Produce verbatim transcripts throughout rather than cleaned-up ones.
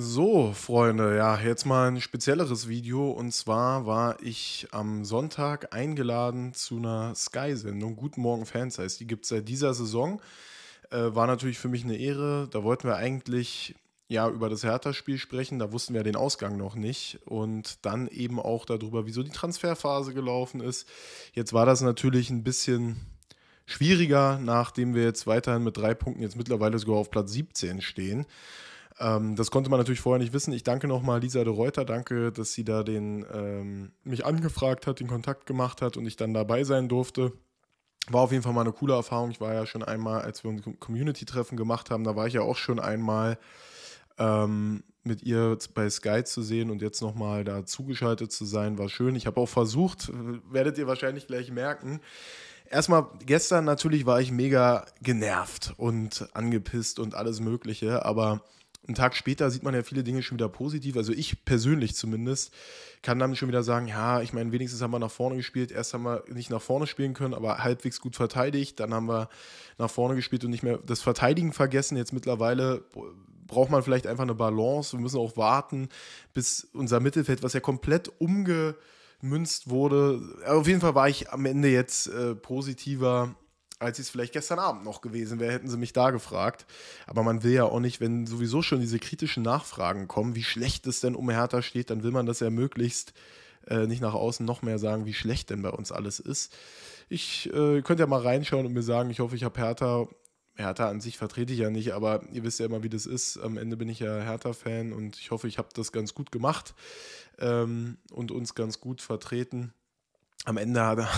So, Freunde, ja, jetzt mal ein spezielleres Video, und zwar war ich am Sonntag eingeladen zu einer Sky-Sendung, Guten Morgen Fans heißt, die gibt es seit dieser Saison, äh, war natürlich für mich eine Ehre, da wollten wir eigentlich ja über das Hertha-Spiel sprechen, da wussten wir den Ausgang noch nicht und dann eben auch darüber, wieso die Transferphase gelaufen ist. Jetzt war das natürlich ein bisschen schwieriger, nachdem wir jetzt weiterhin mit drei Punkten jetzt mittlerweile sogar auf Platz siebzehn stehen. Das konnte man natürlich vorher nicht wissen. Ich danke nochmal Lisa de Reuter, danke, dass sie da den, ähm, mich angefragt hat, den Kontakt gemacht hat und ich dann dabei sein durfte. War auf jeden Fall mal eine coole Erfahrung. Ich war ja schon einmal, als wir ein Community-Treffen gemacht haben, da war ich ja auch schon einmal ähm, mit ihr bei Sky zu sehen und jetzt nochmal da zugeschaltet zu sein, war schön. Ich habe auch versucht, werdet ihr wahrscheinlich gleich merken. Erstmal, gestern natürlich war ich mega genervt und angepisst und alles Mögliche, aber einen Tag später sieht man ja viele Dinge schon wieder positiv, also ich persönlich zumindest kann dann schon wieder sagen, ja, ich meine, wenigstens haben wir nach vorne gespielt, erst haben wir nicht nach vorne spielen können, aber halbwegs gut verteidigt, dann haben wir nach vorne gespielt und nicht mehr das Verteidigen vergessen, jetzt mittlerweile braucht man vielleicht einfach eine Balance, wir müssen auch warten, bis unser Mittelfeld, was ja komplett umgemünzt wurde, aber auf jeden Fall war ich am Ende jetzt äh, positiver, als ich es vielleicht gestern Abend noch gewesen wäre, hätten sie mich da gefragt. Aber man will ja auch nicht, wenn sowieso schon diese kritischen Nachfragen kommen, wie schlecht es denn um Hertha steht, dann will man das ja möglichst äh, nicht nach außen noch mehr sagen, wie schlecht denn bei uns alles ist. Ich äh, könnt ja mal reinschauen und mir sagen, ich hoffe, ich habe Hertha, Hertha an sich vertrete ich ja nicht, aber ihr wisst ja immer, wie das ist. Am Ende bin ich ja Hertha-Fan und ich hoffe, ich habe das ganz gut gemacht ähm, und uns ganz gut vertreten. Am Ende hat er,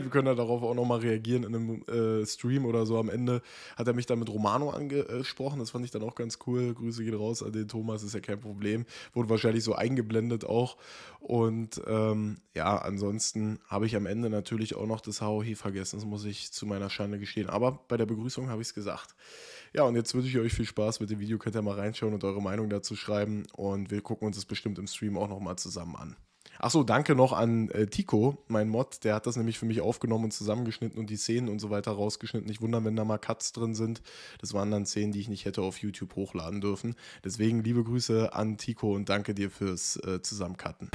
wir können ja darauf auch nochmal reagieren in einem äh, Stream oder so, am Ende hat er mich dann mit Romano angesprochen, das fand ich dann auch ganz cool, Grüße gehen raus an den Thomas, ist ja kein Problem, wurde wahrscheinlich so eingeblendet auch und ähm, ja, ansonsten habe ich am Ende natürlich auch noch das Haohi vergessen, das muss ich zu meiner Schande gestehen, aber bei der Begrüßung habe ich es gesagt. Ja, und jetzt wünsche ich euch viel Spaß mit dem Video, könnt ihr mal reinschauen und eure Meinung dazu schreiben und wir gucken uns das bestimmt im Stream auch nochmal zusammen an. Achso, danke noch an äh, Tiko, mein Mod, der hat das nämlich für mich aufgenommen und zusammengeschnitten und die Szenen und so weiter rausgeschnitten. Nicht wundern, wenn da mal Cuts drin sind. Das waren dann Szenen, die ich nicht hätte auf YouTube hochladen dürfen. Deswegen liebe Grüße an Tiko und danke dir fürs äh, Zusammencutten.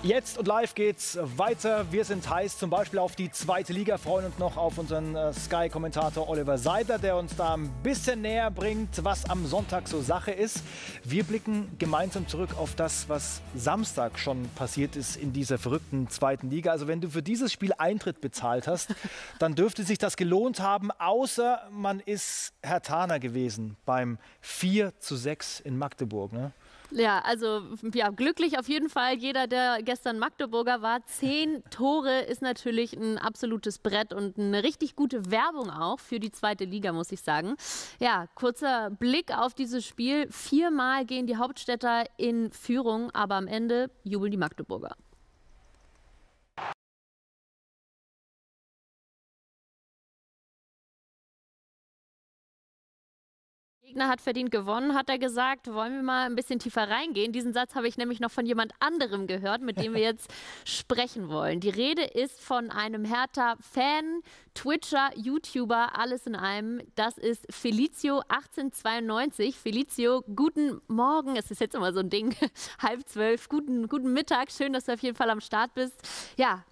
Jetzt und live geht's weiter. Wir sind heiß, zum Beispiel auf die zweite Liga, freuen uns noch auf unseren Sky-Kommentator Oliver Seider, der uns da ein bisschen näher bringt, was am Sonntag so Sache ist. Wir blicken gemeinsam zurück auf das, was Samstag schon passiert ist in dieser verrückten zweiten Liga. Also wenn du für dieses Spiel Eintritt bezahlt hast, dann dürfte sich das gelohnt haben, außer man ist Herthaner gewesen beim vier zu sechs in Magdeburg, ne? Ja, also ja, glücklich auf jeden Fall. Jeder, der gestern Magdeburger war, zehn Tore ist natürlich ein absolutes Brett und eine richtig gute Werbung auch für die zweite Liga, muss ich sagen. Ja, kurzer Blick auf dieses Spiel. Viermal gehen die Hauptstädter in Führung, aber am Ende jubeln die Magdeburger. Gegner hat verdient gewonnen, hat er gesagt. Wollen wir mal ein bisschen tiefer reingehen? Diesen Satz habe ich nämlich noch von jemand anderem gehört, mit dem wir jetzt sprechen wollen. Die Rede ist von einem Hertha-Fan, Twitcher, YouTuber, alles in einem. Das ist Felicio achtzehn zweiundneunzig. Felicio, guten Morgen. Es ist jetzt immer so ein Ding, halb zwölf. Guten, guten Mittag, schön, dass du auf jeden Fall am Start bist. Ja.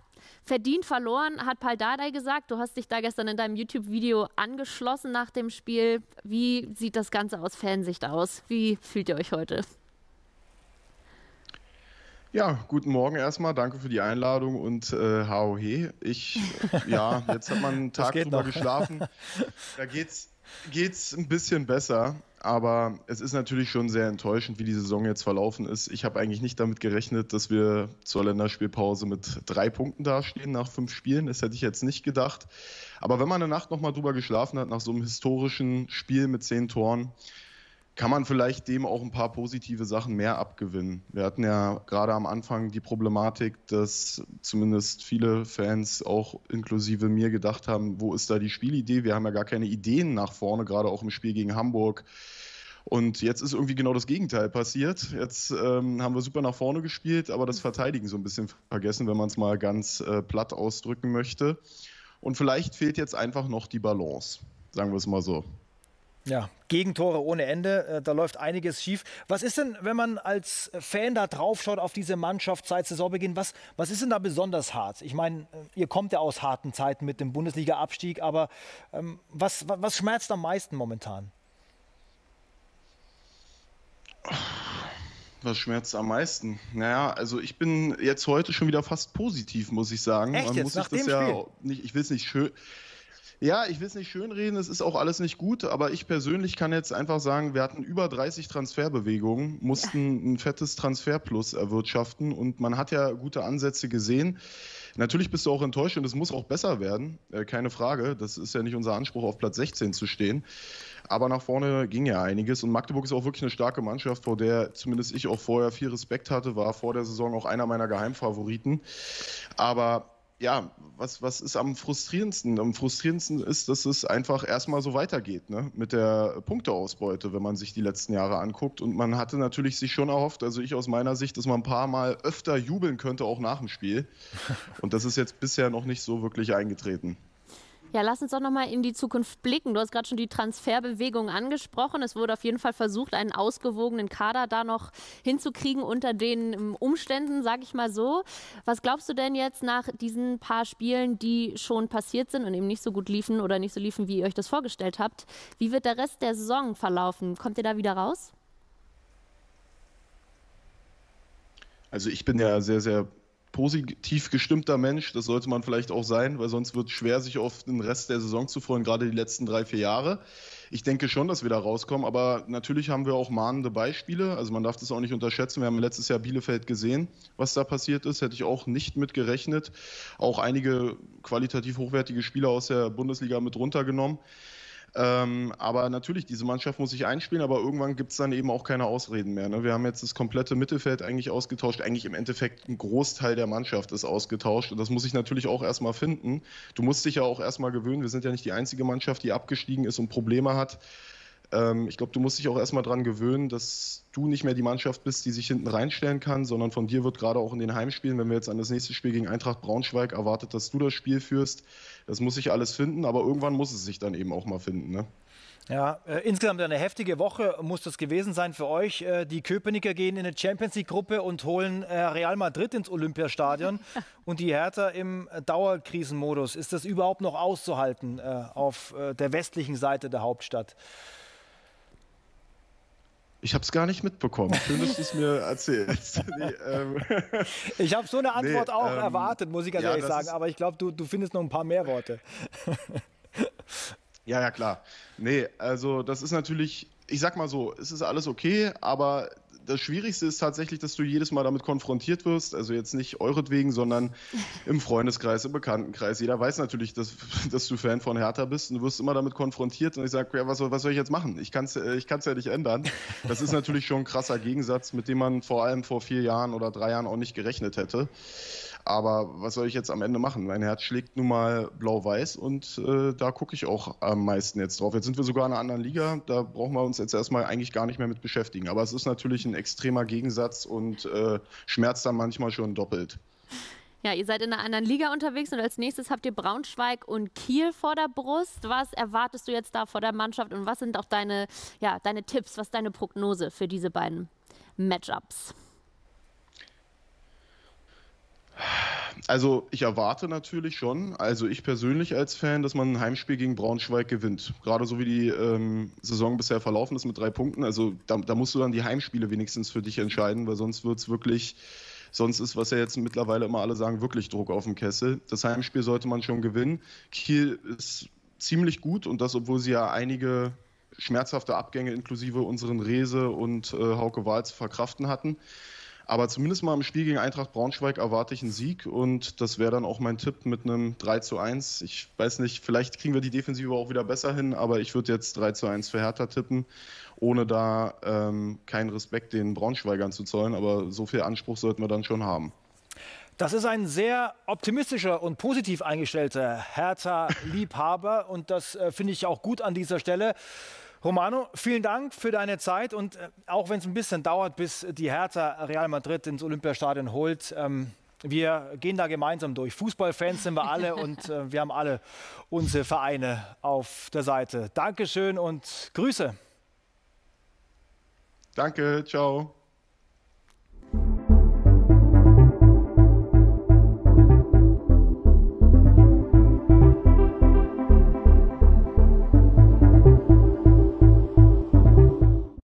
Verdient verloren, hat Pal Dardai gesagt. Du hast dich da gestern in deinem YouTube-Video angeschlossen nach dem Spiel. Wie sieht das Ganze aus Fansicht aus? Wie fühlt ihr euch heute? Ja, guten Morgen erstmal. Danke für die Einladung und äh, Haohe. Ich, ja, jetzt hat man einen Tag drüber noch geschlafen. Da geht's, geht's ein bisschen besser. Aber es ist natürlich schon sehr enttäuschend, wie die Saison jetzt verlaufen ist. Ich habe eigentlich nicht damit gerechnet, dass wir zur Länderspielpause mit drei Punkten dastehen nach fünf Spielen. Das hätte ich jetzt nicht gedacht. Aber wenn man eine Nacht nochmal drüber geschlafen hat, nach so einem historischen Spiel mit zehn Toren, kann man vielleicht dem auch ein paar positive Sachen mehr abgewinnen. Wir hatten ja gerade am Anfang die Problematik, dass zumindest viele Fans auch inklusive mir gedacht haben, wo ist da die Spielidee? Wir haben ja gar keine Ideen nach vorne, gerade auch im Spiel gegen Hamburg. Und jetzt ist irgendwie genau das Gegenteil passiert. Jetzt ähm, haben wir super nach vorne gespielt, aber das Verteidigen so ein bisschen vergessen, wenn man es mal ganz äh, platt ausdrücken möchte. Und vielleicht fehlt jetzt einfach noch die Balance, sagen wir es mal so. Ja, Gegentore ohne Ende, da läuft einiges schief. Was ist denn, wenn man als Fan da drauf schaut auf diese Mannschaft seit Saisonbeginn, was, was ist denn da besonders hart? Ich meine, ihr kommt ja aus harten Zeiten mit dem Bundesliga-Abstieg, aber ähm, was, was, was schmerzt am meisten momentan? Was schmerzt am meisten? Naja, also ich bin jetzt heute schon wieder fast positiv, muss ich sagen. Echt jetzt? Man muss Nach sich das dem Spiel? Ja nicht, ich will es nicht schön... Ja, ich will es nicht schönreden, es ist auch alles nicht gut, aber ich persönlich kann jetzt einfach sagen, wir hatten über dreißig Transferbewegungen, mussten ein fettes Transferplus erwirtschaften und man hat ja gute Ansätze gesehen. Natürlich bist du auch enttäuscht und es muss auch besser werden, keine Frage, das ist ja nicht unser Anspruch, auf Platz sechzehn zu stehen. Aber nach vorne ging ja einiges und Magdeburg ist auch wirklich eine starke Mannschaft, vor der zumindest ich auch vorher viel Respekt hatte, war vor der Saison auch einer meiner Geheimfavoriten, aber... Ja, was, was ist am frustrierendsten? Am frustrierendsten ist, dass es einfach erstmal so weitergeht, ne? Mit der Punkteausbeute, wenn man sich die letzten Jahre anguckt. Und man hatte natürlich sich schon erhofft, also ich aus meiner Sicht, dass man ein paar Mal öfter jubeln könnte, auch nach dem Spiel. Und das ist jetzt bisher noch nicht so wirklich eingetreten. Ja, lass uns doch nochmal in die Zukunft blicken. Du hast gerade schon die Transferbewegung angesprochen. Es wurde auf jeden Fall versucht, einen ausgewogenen Kader da noch hinzukriegen unter den Umständen, sage ich mal so. Was glaubst du denn jetzt nach diesen paar Spielen, die schon passiert sind und eben nicht so gut liefen oder nicht so liefen, wie ihr euch das vorgestellt habt? Wie wird der Rest der Saison verlaufen? Kommt ihr da wieder raus? Also ich bin ja sehr, sehr... positiv gestimmter Mensch, das sollte man vielleicht auch sein, weil sonst wird es schwer, sich auf den Rest der Saison zu freuen, gerade die letzten drei, vier Jahre. Ich denke schon, dass wir da rauskommen, aber natürlich haben wir auch mahnende Beispiele, also man darf das auch nicht unterschätzen. Wir haben letztes Jahr Bielefeld gesehen, was da passiert ist, hätte ich auch nicht mit gerechnet. Auch einige qualitativ hochwertige Spieler aus der Bundesliga mit runtergenommen. Ähm, aber natürlich, diese Mannschaft muss sich einspielen, aber irgendwann gibt es dann eben auch keine Ausreden mehr. Ne? Wir haben jetzt das komplette Mittelfeld eigentlich ausgetauscht, eigentlich im Endeffekt ein Großteil der Mannschaft ist ausgetauscht und das muss ich natürlich auch erstmal finden. Du musst dich ja auch erstmal gewöhnen, wir sind ja nicht die einzige Mannschaft, die abgestiegen ist und Probleme hat. Ähm, ich glaube, du musst dich auch erstmal dran gewöhnen, dass du nicht mehr die Mannschaft bist, die sich hinten reinstellen kann, sondern von dir wird gerade auch in den Heimspielen, wenn wir jetzt an das nächste Spiel gegen Eintracht Braunschweig erwartet, dass du das Spiel führst. Das muss sich alles finden, aber irgendwann muss es sich dann eben auch mal finden. Ne? Ja, äh, insgesamt eine heftige Woche muss das gewesen sein für euch. Äh, die Köpenicker gehen in eine Champions-League-Gruppe und holen äh, Real Madrid ins Olympiastadion und die Hertha im Dauerkrisenmodus. Ist das überhaupt noch auszuhalten äh, auf äh, der westlichen Seite der Hauptstadt? Ich habe es gar nicht mitbekommen. Schön, dass du es mir erzählst. Nee, ähm, ich habe so eine Antwort nee, auch ähm, erwartet, muss ich ganz ja, ehrlich sagen. Aber ich glaube, du, du findest noch ein paar mehr Worte. Ja, ja, klar. Nee, also das ist natürlich, ich sag mal so, es ist alles okay, aber das Schwierigste ist tatsächlich, dass du jedes Mal damit konfrontiert wirst, also jetzt nicht euretwegen, sondern im Freundeskreis, im Bekanntenkreis. Jeder weiß natürlich, dass, dass du Fan von Hertha bist und du wirst immer damit konfrontiert und ich sage, ja, was, was soll ich jetzt machen? Ich kann es ich kann's ja nicht ändern. Das ist natürlich schon ein krasser Gegensatz, mit dem man vor allem vor vier Jahren oder drei Jahren auch nicht gerechnet hätte. Aber was soll ich jetzt am Ende machen? Mein Herz schlägt nun mal blau-weiß und äh, da gucke ich auch am meisten jetzt drauf. Jetzt sind wir sogar in einer anderen Liga, da brauchen wir uns jetzt erstmal eigentlich gar nicht mehr mit beschäftigen. Aber es ist natürlich ein extremer Gegensatz und äh, schmerzt dann manchmal schon doppelt. Ja, ihr seid in einer anderen Liga unterwegs und als nächstes habt ihr Braunschweig und Kiel vor der Brust. Was erwartest du jetzt da vor der Mannschaft und was sind auch deine, ja, deine Tipps, was ist deine Prognose für diese beiden Matchups? Also ich erwarte natürlich schon, also ich persönlich als Fan, dass man ein Heimspiel gegen Braunschweig gewinnt. Gerade so wie die ähm, Saison bisher verlaufen ist mit drei Punkten. Also da, da musst du dann die Heimspiele wenigstens für dich entscheiden, weil sonst wird es wirklich, sonst ist, was ja jetzt mittlerweile immer alle sagen, wirklich Druck auf dem Kessel. Das Heimspiel sollte man schon gewinnen. Kiel ist ziemlich gut und das, obwohl sie ja einige schmerzhafte Abgänge inklusive unseren Rehse und äh, Hauke Wahl zu verkraften hatten. Aber zumindest mal im Spiel gegen Eintracht Braunschweig erwarte ich einen Sieg und das wäre dann auch mein Tipp mit einem drei zu eins. Ich weiß nicht, vielleicht kriegen wir die Defensive auch wieder besser hin, aber ich würde jetzt drei zu eins für Hertha tippen, ohne da ähm, keinen Respekt den Braunschweigern zu zollen. Aber so viel Anspruch sollten wir dann schon haben. Das ist ein sehr optimistischer und positiv eingestellter Hertha-Liebhaber und das äh, finde ich auch gut an dieser Stelle. Romano, vielen Dank für deine Zeit und auch wenn es ein bisschen dauert, bis die Hertha Real Madrid ins Olympiastadion holt, ähm, Wir gehen da gemeinsam durch. Fußballfans sind wir alle und äh, wir haben alle unsere Vereine auf der Seite. Dankeschön und Grüße. Danke, ciao.